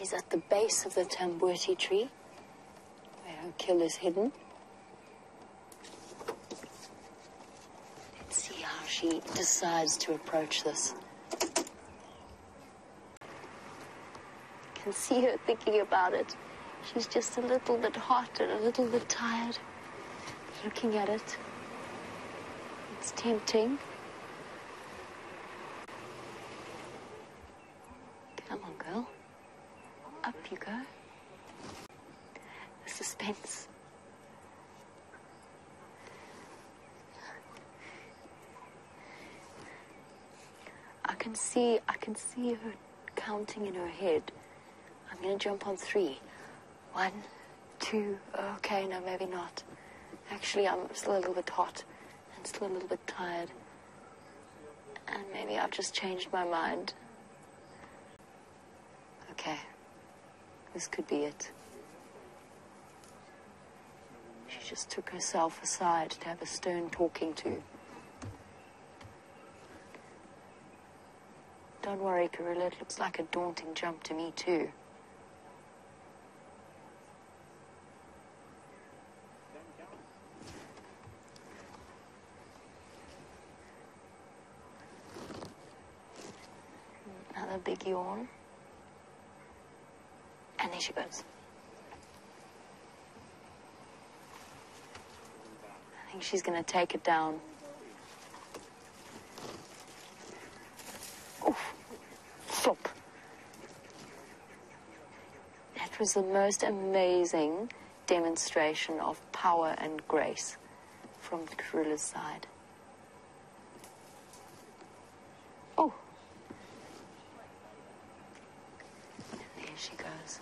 She's at the base of the Tamburti tree, where her kill is hidden. Let's see how she decides to approach this. I can see her thinking about it. She's just a little bit hot and a little bit tired. Looking at it, it's tempting. Come on, girl. Up you go. The suspense. I can see her counting in her head. I'm gonna jump on 3. 1, 2, okay, no, maybe not. Actually, I'm still a little bit hot and still a little bit tired. And maybe I've just changed my mind. Okay, this could be it. She just took herself aside to have a stern talking to. Don't worry, Karula, it looks like a daunting jump to me too. Another big yawn. And there she goes. I think she's going to take it down. Oof. Flop. That was the most amazing demonstration of power and grace from Karula's side. Oh. And there she goes.